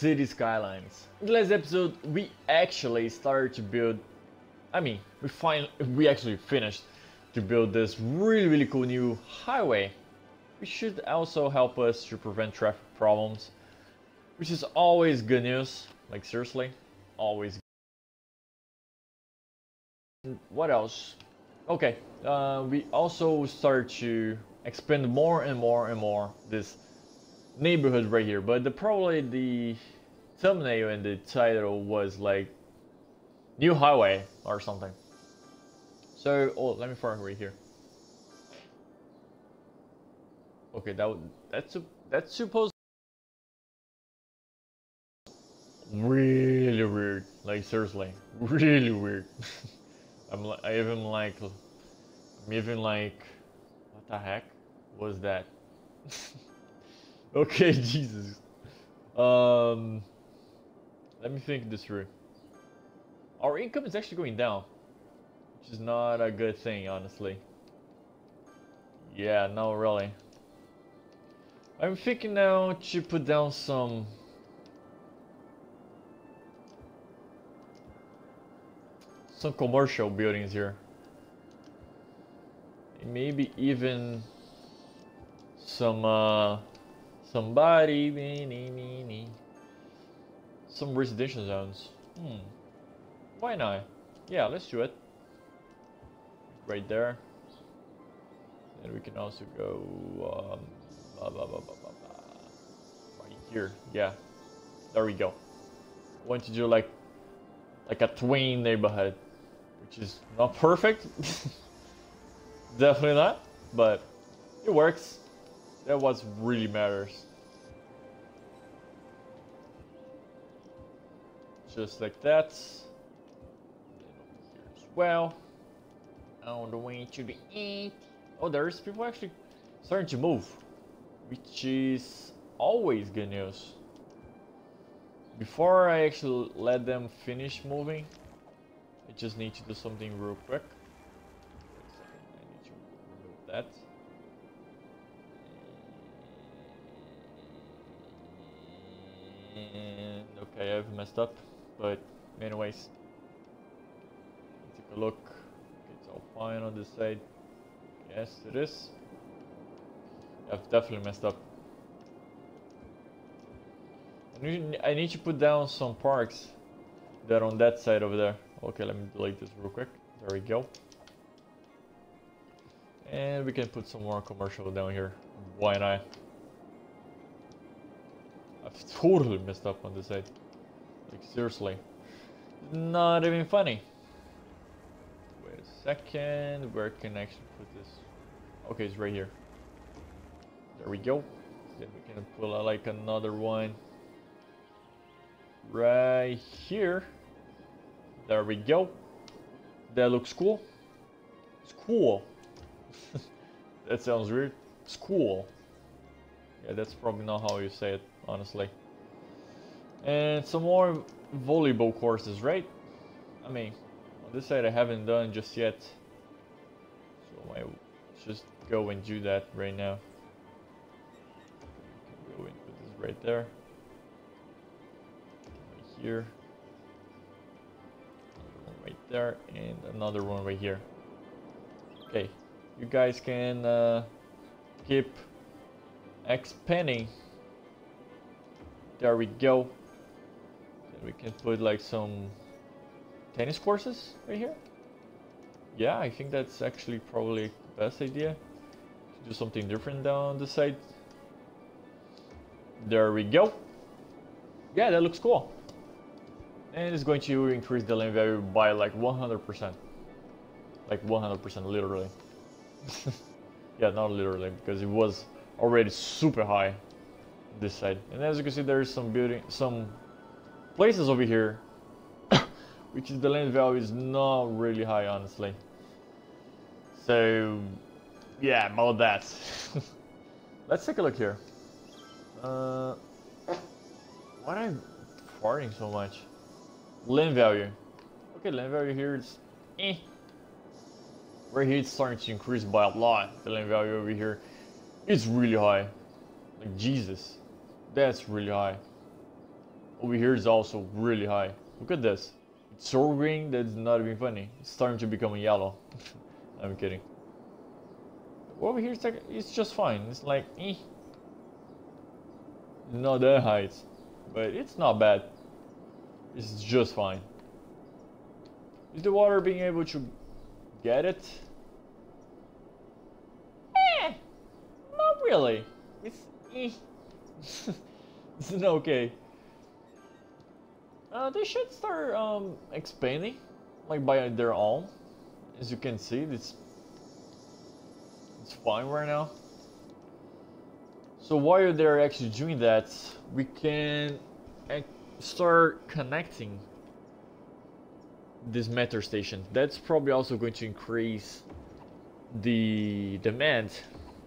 City Skylines. In the last episode we actually started to build, we actually finished to build this really cool new highway, which should also help us to prevent traffic problems, which is always good news. Like seriously, always good. What else? Okay, we also start to expand more and more this neighborhood right here, but probably the thumbnail and the title was like new highway or something. So let me find right here. Okay, that's supposed to be really weird. Like seriously, really weird. I'm even like what the heck was that? Okay, Jesus. Let me think this through. Our income is actually going down, which is not a good thing, honestly. Yeah, no, really. I'm thinking now to put down some... some commercial buildings here. Maybe even some, some residential zones. Why not? Yeah, let's do it. Right there. And we can also go right here. Yeah, there we go. I want to do like a twin neighborhood, which is not perfect. Definitely not, but it works. That what really matters. Just like that. Well, on the way to the end. Oh, there's people actually starting to move, which is always good news. Before I actually let them finish moving, I just need to do something real quick. I need to remove that. And okay, I've messed up, but anyways, take a look. It's all fine on this side. Yes, it is. I've definitely messed up. I need to put down some parks that are on that side over there. Okay, let me delete this real quick. There we go. And we can put some more commercial down here. Why not? I've totally messed up on this side. Like seriously, not even funny. Wait a second, where can I actually put this? Okay, it's right here. There we go. Then we can pull out like another one right here. There we go. That looks cool. It's cool. That sounds weird. It's cool. Yeah, that's probably not how you say it, honestly. And some more volleyball courses, right? I mean, on this side I haven't done just yet, so I just go and do that right now. You can go and put this right there, right here, another one right there, and another one right here. Okay, you guys can keep expanding. There we go. Then we can put like some tennis courses right here. Yeah, I think that's actually probably the best idea. To do something different down the side. There we go. Yeah, that looks cool. And it's going to increase the land value by like 100%. Like 100%, literally. Yeah, not literally, because it was already super high this side. And as you can see, there's some building, some places over here which is the land value is not really high, honestly. So yeah, about that. Let's take a look here. Why am I farting so much? Land value. Okay, land value here is right here it's starting to increase by a lot. The land value over here, it's really high. Like Jesus, that's really high. over here is also really high. Look at this. It's so green that it's not even funny. It's starting to become yellow. I'm kidding. Over here, it's just fine. It's like, eh. Not that height, but it's not bad. It's just fine. Is the water being able to get it? Eh, not really. It's eh. It's not okay. They should start expanding, like by their own. As you can see, it's fine right now. So while they're actually doing that, we can start connecting this metro station. That's probably also going to increase the demand.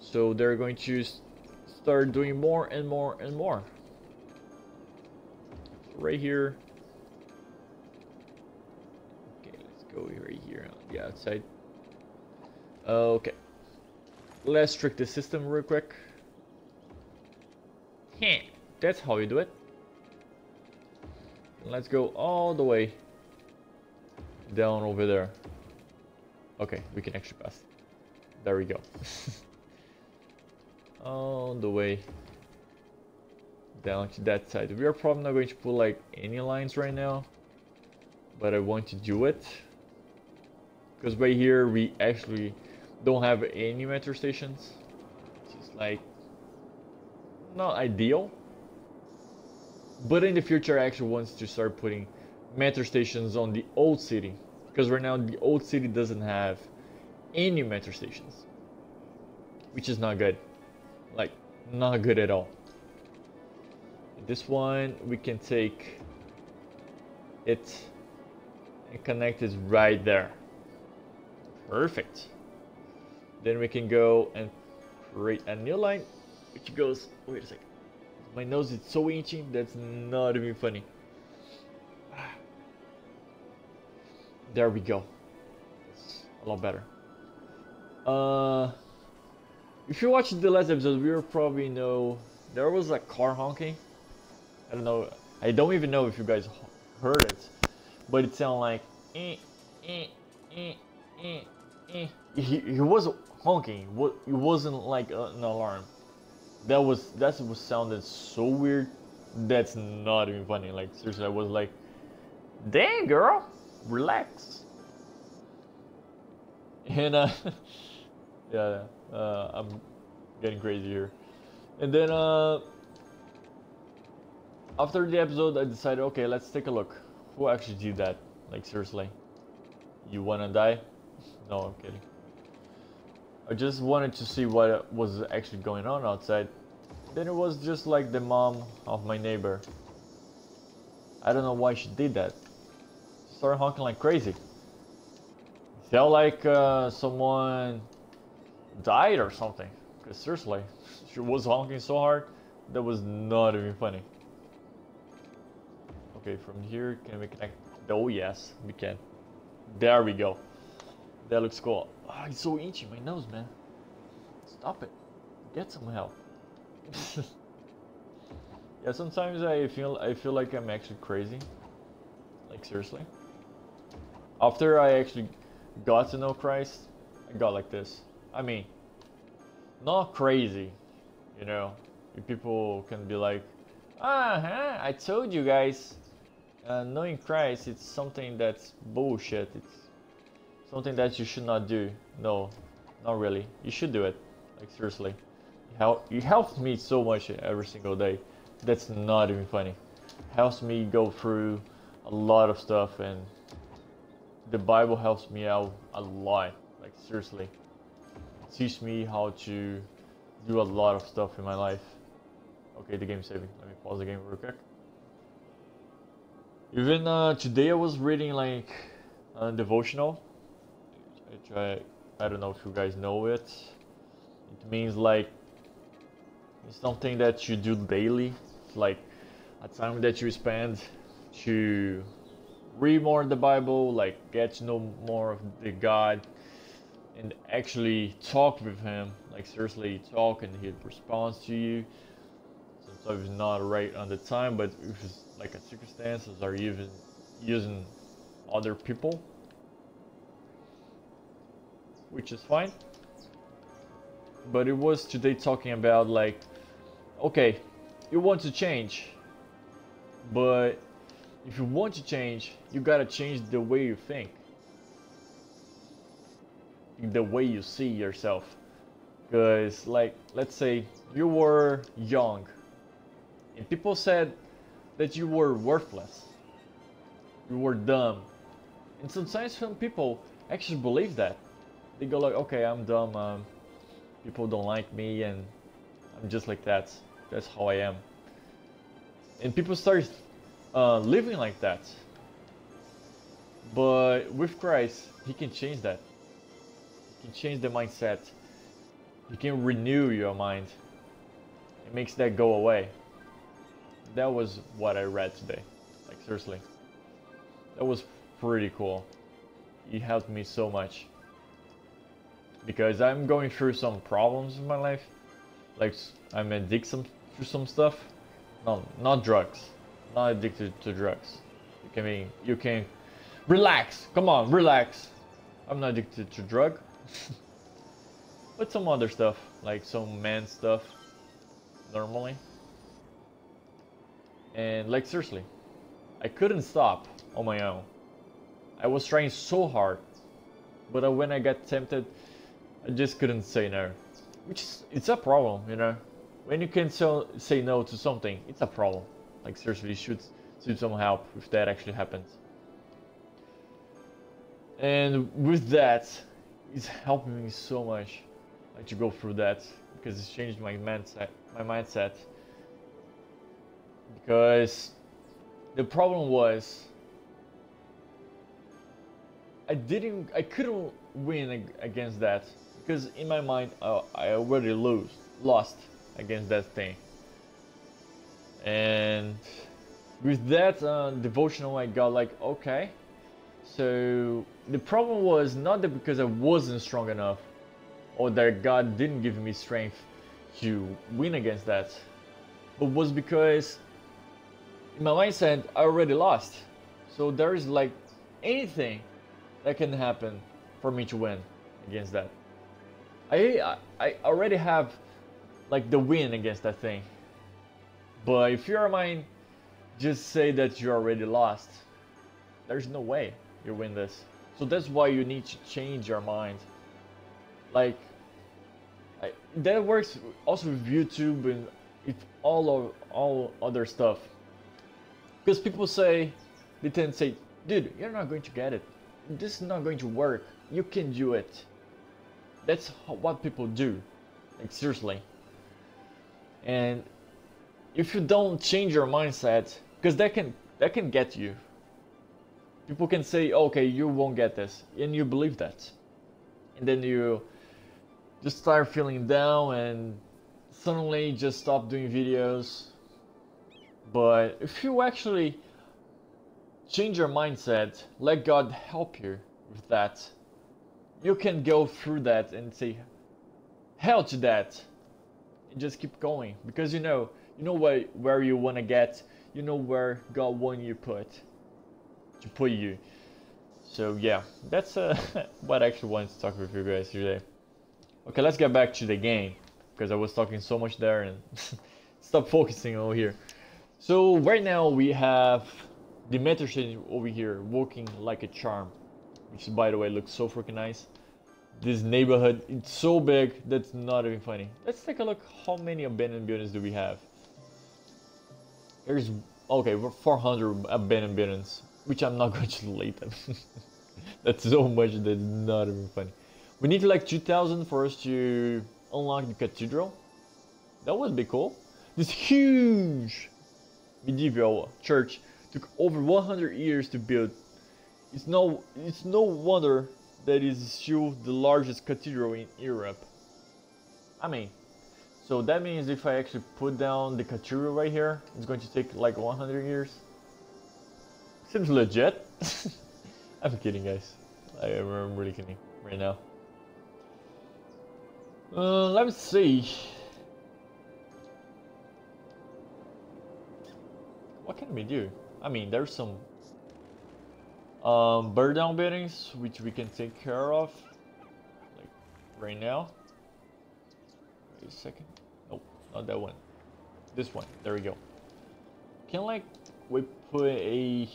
So they're going to start doing more and more and more. Right here. Okay, let's go right here on the outside. Okay. Let's trick the system real quick. Yeah, that's how you do it. Let's go all the way down over there. Okay, we can actually pass. There we go. All the way down to that side. We are probably not going to put like any lines right now, but I want to do it because right here we actually don't have any metro stations. It's just like not ideal, but in the future I actually want to start putting metro stations on the old city, because right now the old city doesn't have any metro stations, which is not good, like not good at all. This one we can take it and connect it right there. Perfect. Then we can go and create a new line which goes, wait a second, my nose is so itchy, that's not even funny. There we go. That's a lot better. If you watched the last episode, we will probably know there was a car honking. I don't know, I don't even know if you guys heard it, but it sounded like eh, eh, eh, eh, eh. He was honking. It wasn't like an alarm. That was sounded so weird. That's not even funny. Like seriously, I was like, "Dang girl, relax." And yeah, I'm getting crazy here. And then after the episode, I decided, okay, let's take a look. Who actually did that? Like seriously, you wanna die? No, I'm kidding. I just wanted to see what was actually going on outside. Then it was just like the mom of my neighbor. I don't know why she did that. She started honking like crazy. It felt like someone died or something. Because seriously, she was honking so hard. That was not even funny. Okay, from here, can we connect? Oh yes, we can. There we go. That looks cool. Oh, it's so itchy, my nose, man. Stop it. Get some help. Yeah, sometimes I feel like I'm actually crazy. Like seriously. After I actually got to know Christ, I got like this. I mean, not crazy, you know. People can be like, "Uh-huh, I told you guys, knowing Christ, it's something that's bullshit. It's something that you should not do." No, not really. You should do it. Like seriously, you helped me so much every single day. That's not even funny. Helps me go through a lot of stuff, and the Bible helps me out a lot. Like seriously, it teaches me how to do a lot of stuff in my life. Okay, the game's saving. Let me pause the game real quick. Even today I was reading like a devotional. I don't know if you guys know it. It means like it's something that you do daily. It's like a time that you spend to read more of the Bible, like get to know more of the God, and actually talk with Him. Like seriously, talk and He responds to you. so it's not right on the time. But if it's like a circumstances are even using other people, which is fine. But it was today talking about like, okay, you want to change, but if you want to change, you gotta change the way you think, the way you see yourself. Because like, let's say you were young and people said that you were worthless, you were dumb, and sometimes some people actually believe that. They go like, okay, I'm dumb, people don't like me, and I'm just like that, that's how I am. And people start living like that. But with Christ, he can change that. He can change the mindset. He can renew your mind. It makes that go away. That was what I read today. Like, seriously, that was pretty cool. It helped me so much, because I'm going through some problems in my life. Like, I'm addicted to some stuff. No, not drugs. Not addicted to drugs. You can be, you can relax. Come on, relax. I'm not addicted to drug. But some other stuff, like some man stuff, normally. And like, seriously, I couldn't stop on my own. I was trying so hard, but when I got tempted, I just couldn't say no. Which is, it's a problem, you know. When you can say no to something, it's a problem. Like, seriously, you should see some help if that actually happens. And with that, it's helping me so much. To go through that, because it's changed my mindset. Because the problem was I couldn't win against that, because in my mind I already lost against that thing. And with that devotional, I got like, okay, so the problem was not that because I wasn't strong enough, or that God didn't give me strength to win against that, but was because in my mindset I already lost. So there is like anything that can happen for me to win against that. I already have like the win against that thing. But if your mind just say that you already lost, there's no way you win this. So that's why you need to change your mind. Like, that works also with YouTube and with all other stuff. Because people say, they tend to say, dude, you're not going to get it, this is not going to work, you can do it. That's what people do, like, seriously. And if you don't change your mindset, because that can get you. People can say, okay, you won't get this, and you believe that, and then you just start feeling down and suddenly just stop doing videos. But if you actually change your mindset, let God help you with that, you can go through that and say hell to that and just keep going, because you know where you want to get, you know where God wants you to put you. So yeah, that's what I actually wanted to talk with you guys today. Okay, let's get back to the game, because I was talking so much there and stop focusing over here. So right now we have Dimitrov over here walking like a charm, which by the way looks so freaking nice. This neighborhood, it's so big that's not even funny. Let's take a look how many abandoned buildings do we have. There's, okay, we're 400 abandoned buildings, which I'm not going to delete them. That's so much, that's not even funny. We need like 2,000 for us to unlock the cathedral. That would be cool. This huge medieval church took over 100 years to build. It's no wonder that it's still the largest cathedral in Europe. I mean, so that means if I actually put down the cathedral right here, it's going to take like 100 years. Seems legit. I'm kidding, guys. I'm really kidding right now. Let me see. What can we do? I mean, there's some burn down buildings which we can take care of, like right now. Wait a second. Nope, not that one. This one. There we go. Can like we put a?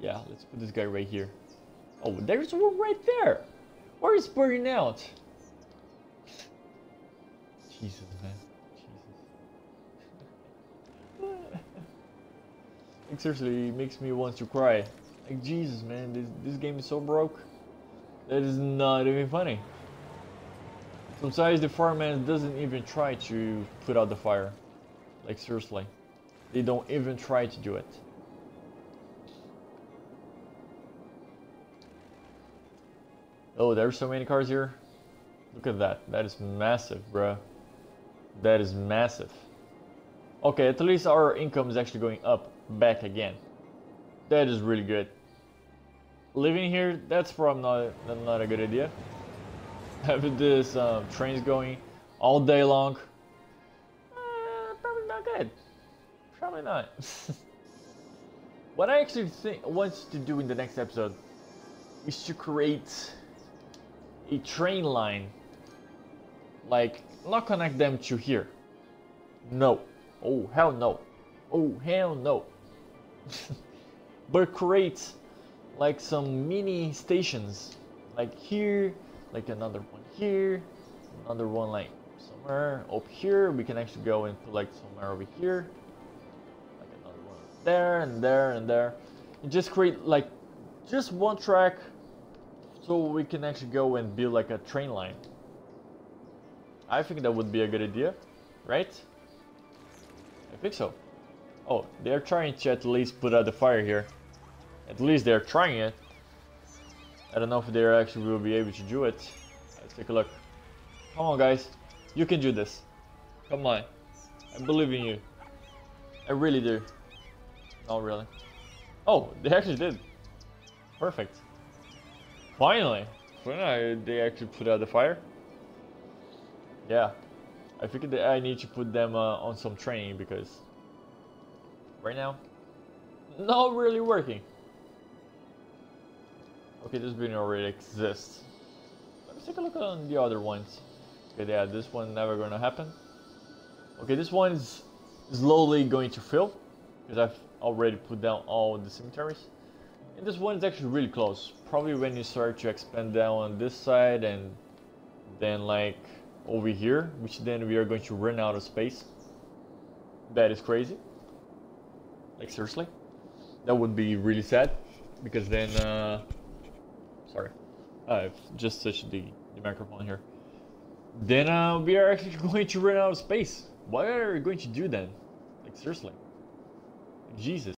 Yeah, let's put this guy right here. Oh, there's one right there. Where is burning out? Jesus, man. Jesus. Like, seriously, it makes me want to cry. Like, Jesus, man, this game is so broke. That is not even funny. Sometimes the fireman doesn't even try to put out the fire. Like, seriously. They don't even try to do it. Oh, there's so many cars here. Look at that. That is massive, bruh. That is massive. Okay, at least our income is actually going up back again. That is really good. Living here, that's probably not a good idea. Having this trains going all day long. Probably not good. Probably not. What I actually want to do in the next episode is to create a train line, like, not connect them to here. No. Oh, hell no. Oh, hell no. But create, like, some mini stations, like here, like another one here, another one like somewhere up here. We can actually go and put like somewhere over here, like another one there and there and there, and just create like just one track. So we can actually go and build like a train line. I think that would be a good idea, right? I think so. Oh, they're trying to at least put out the fire here. At least they're trying it. I don't know if they actually will be able to do it. Let's take a look. Come on, guys. You can do this. Come on. I believe in you. I really do. Not really. Oh, they actually did. Perfect. Finally, they actually put out the fire. Yeah, I figured that I need to put them on some training, because right now, not really working. Okay, this building already exists. Let's take a look on the other ones. Okay, yeah, this one never gonna happen. Okay, this one is slowly going to fill, because I've already put down all the cemeteries. And this one is actually really close. Probably when you start to expand down on this side and then like over here, which then we are going to run out of space. That is crazy. Like, seriously, that would be really sad, because then sorry, I've just touched the microphone here. Then we are actually going to run out of space. What are we going to do then? Like, seriously, Jesus.